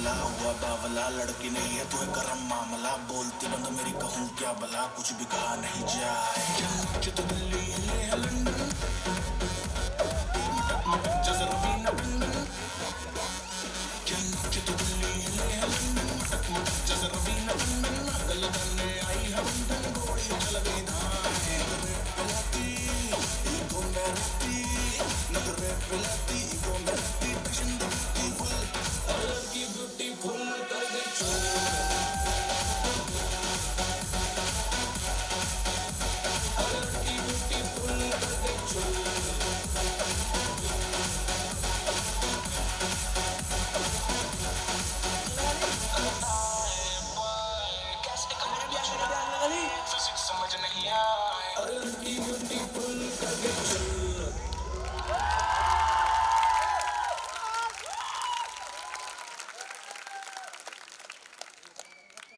बला हुआ बावला, लड़की नहीं है तो है करम मामला, बोलती बंद मेरी कहूँ क्या बला, कुछ भी कहा नहीं जाए।